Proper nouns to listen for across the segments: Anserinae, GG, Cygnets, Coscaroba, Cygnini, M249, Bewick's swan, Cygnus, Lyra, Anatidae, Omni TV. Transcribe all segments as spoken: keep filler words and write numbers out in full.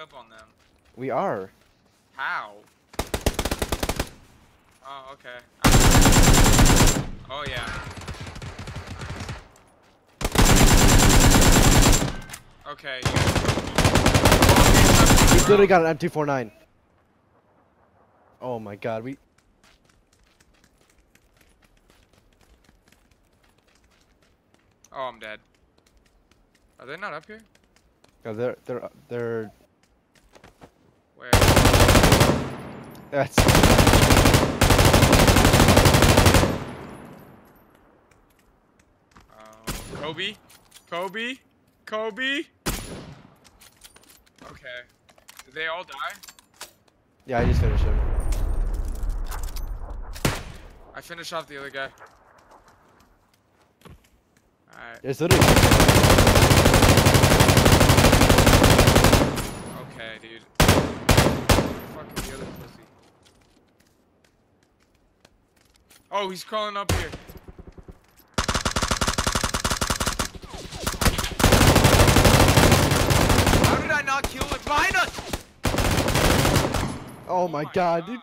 up on them. We are. How? Oh, okay. Oh, yeah. Okay. We literally got an M two forty-nine. Oh my god, we... Oh, I'm dead. Are they not up here? No, they're... they're... they're... Where? That's... Oh, Kobe? Kobe? Kobe? Okay. Did they all die? Yeah, I just finished him. I finished off the other guy. Alright. There's literally. Okay, dude. Fucking the other pussy. Oh, he's crawling up here. How did I not kill him? Behind us! Oh, oh my, my god, god, dude.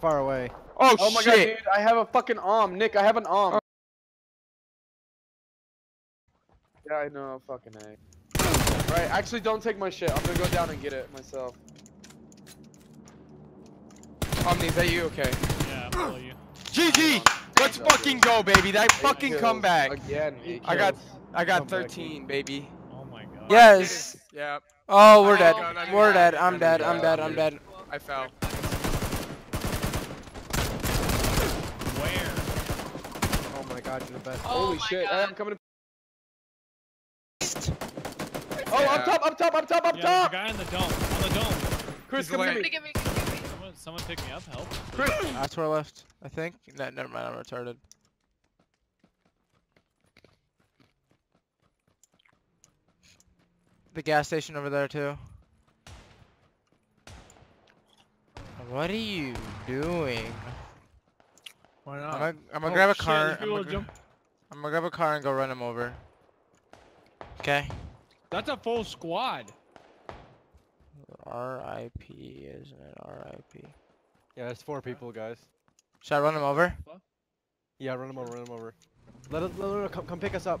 Far away. Oh, oh my shit. God, dude, I have a fucking arm. Nick, I have an arm. Oh. Yeah, I know, fucking A. Alright, actually don't take my shit. I'm gonna go down and get it myself. Omni, is that you? Okay. Yeah, I'll you. G G! Let's fucking go, baby. That fucking comeback. Again, I got I got thirteen, baby. Oh my god. Yes. Yep. Oh, we're dead. We're dead. I'm dead. I'm dead. I'm dead. I fell. God, you're the best. Oh holy shit, God. I'm coming to... Oh, yeah. Up top, up top, up top, up yeah, top! There's a guy in the dome, on the dome. Chris, come to me. me. Someone, someone pick me up, help. Chris! That's where I left, I think. No, never mind, I'm retarded. The gas station over there, too. What are you doing? Why not? I'm gonna, I'm gonna oh, grab a shit, car. I'm gonna, jump. I'm gonna grab a car and go run him over. Okay. That's a full squad. R I P, isn't it? R I P. Yeah, that's four people, guys. Should I run him over? What? Yeah, run him over. Run him over. Let us. Let us come, come pick us up.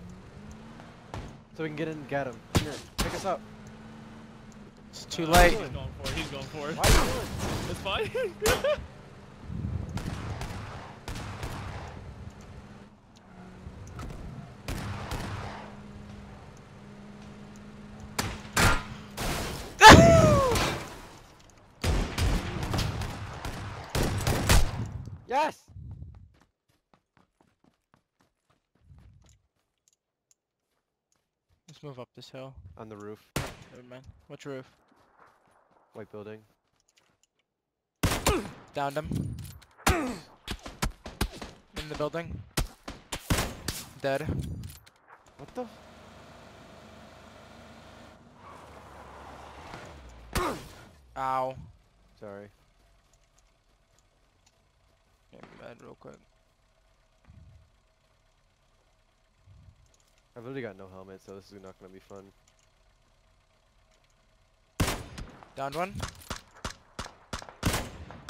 So we can get in and get him. Come here, pick us up. It's too uh, late. He's going for it. He's going for it. Why are you doing? It's fine. Yes! Let's move up this hill. On the roof. Never mind. Which roof? White building. Downed him. In the building. Dead. What the? Ow. Sorry. Real quick. I've literally got no helmet, so this is not gonna be fun. Downed one.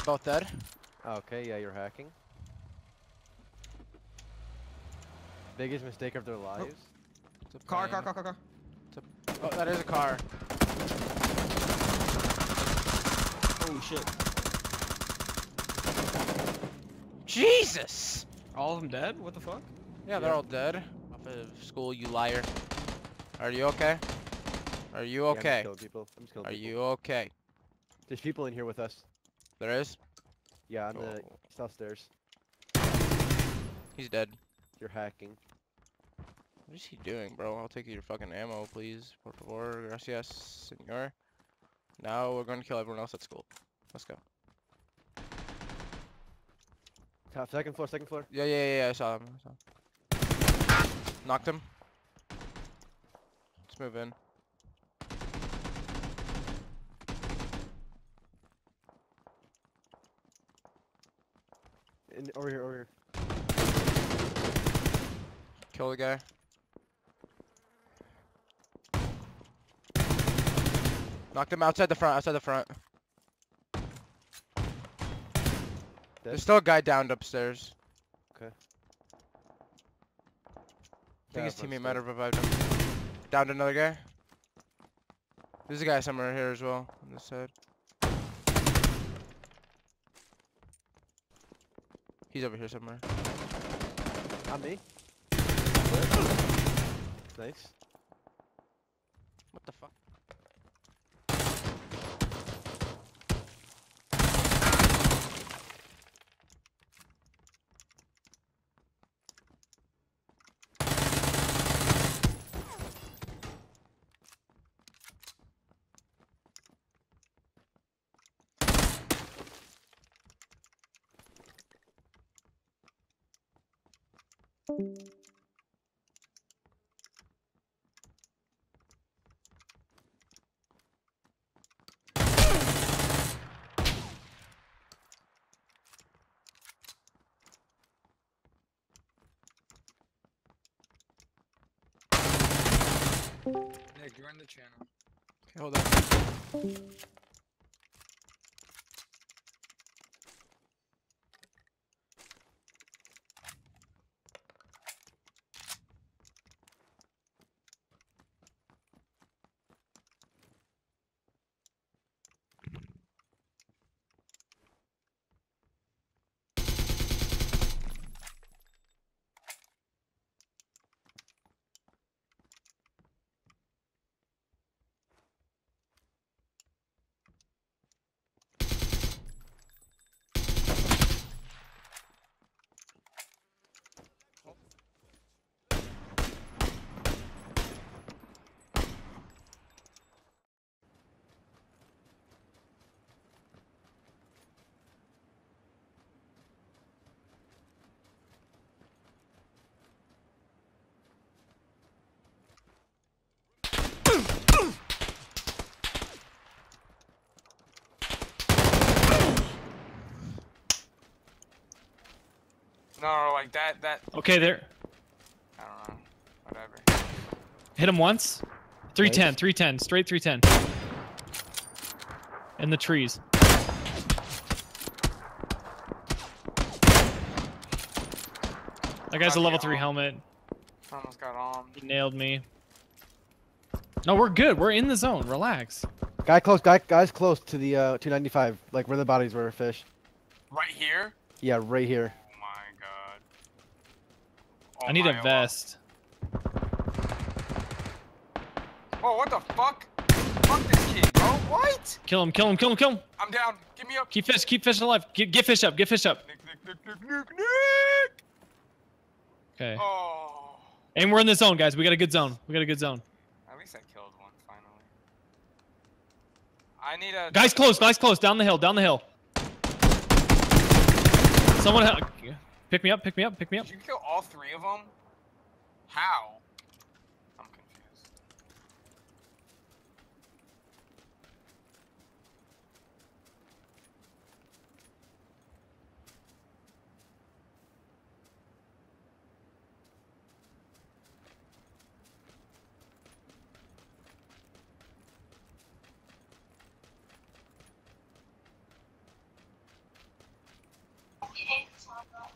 Both dead. Okay, yeah, you're hacking. Biggest mistake of their lives. Oh. Car, car, car, car, car. A... Oh, that is a car. Oh shit. Jesus! All of them dead? What the fuck? Yeah, they're yeah. all dead. Off of school, you liar. Are you okay? Are you okay? Yeah, I'm just killing people. I'm just killing Are people. you okay? There's people in here with us. There is? Yeah, on oh. the south stairs. He's dead. You're hacking. What is he doing, bro? I'll take your fucking ammo, please. Por favor, gracias, señor. Now we're going to kill everyone else at school. Let's go. Top, second floor, second floor. Yeah, yeah, yeah, I saw him. I saw him. Knocked him. move in. In over here, over here. Kill the guy. Knocked him outside the front, outside the front. Dead. There's still a guy downed upstairs. Okay. I think yeah, his teammate might have revived him. Downed another guy. There's a guy somewhere here as well, on this side. He's over here somewhere. On me? Nice. What the fuck? Nick, you're in the channel. Okay, hold on. No, like that, that. Okay, there. I don't know. Whatever. Hit him once. three ten, nice. three ten, straight three ten. In the trees. That guy's a level three helmet. I almost got on. He nailed me. No, we're good. We're in the zone. Relax. Guy close. Guy, guys close to the uh, two ninety-five, like where the bodies were, Fish. Right here? Yeah, right here. Oh I need a vest. Lord. Oh, what the fuck? Fuck this kid, bro. What? Kill him, kill him, kill him, kill him. I'm down. Give me up. Keep Fish, keep Fish alive. Get, get Fish up, get Fish up. Nick, Nick, Nick, Nick, Nick, Nick. Okay. Oh. And we're in the zone, guys. We got a good zone. We got a good zone. At least I killed one, finally. I need a... Guys close, guys close. Down the hill, down the hill. Someone help. Pick me up, pick me up, pick me up. Did you kill all three of them? How? I'm confused. Okay, so I'm not.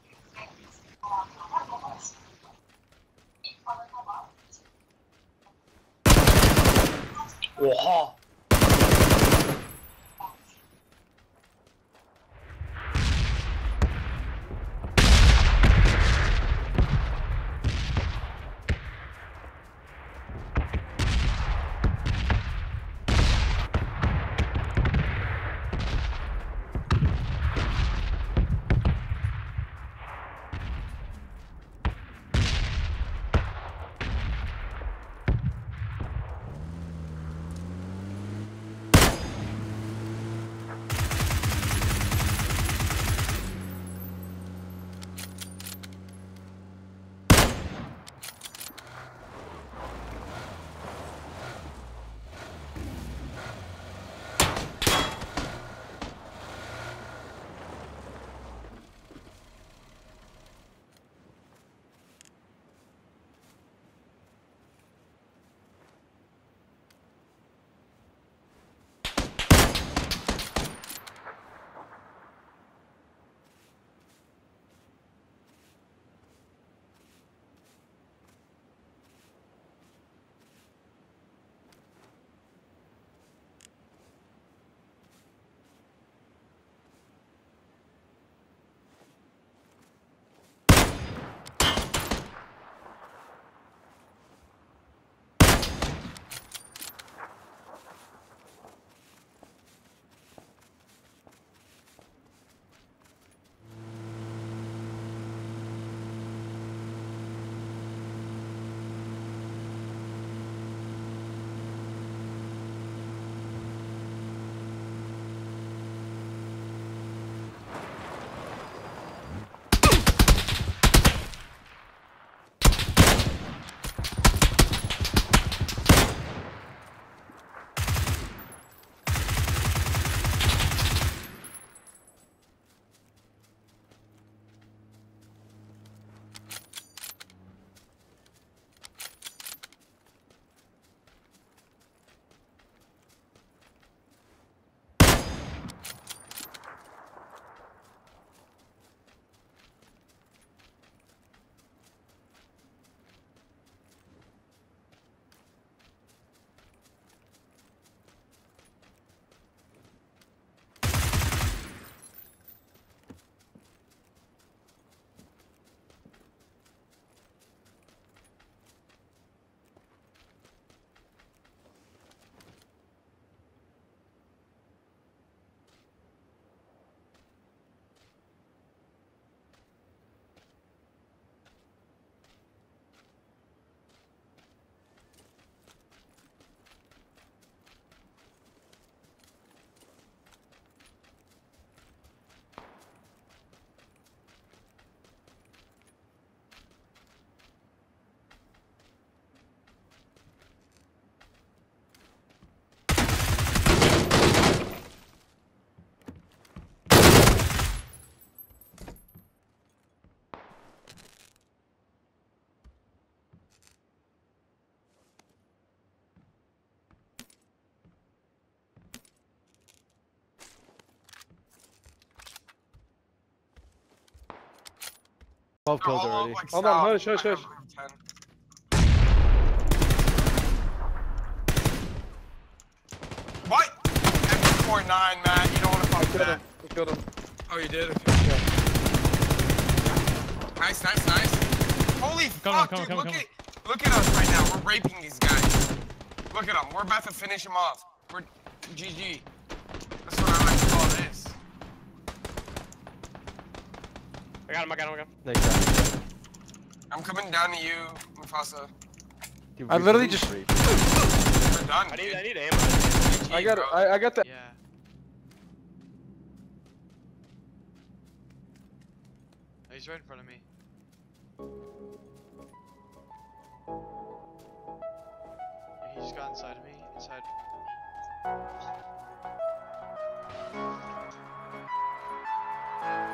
Wow. twelve kills already. Hold on, hush, hush, hush. What? M four nine, Matt. You don't want to fuck with that. I killed him. Oh, you did? Okay. Yeah. Nice, nice, nice. Holy come fuck, on, dude. Come look, come at, look at us right now. We're raping these guys. Look at them. We're about to finish them off. We're G G. That's what I like to call this. I got him, I got him, I got him. No, you got him. I'm coming down to you, Mufasa. Dude, I literally just... We're done, I need, I need ammo. G G, I got it. I, I got that. Yeah. Oh, he's right in front of me. He just got inside of me. Inside.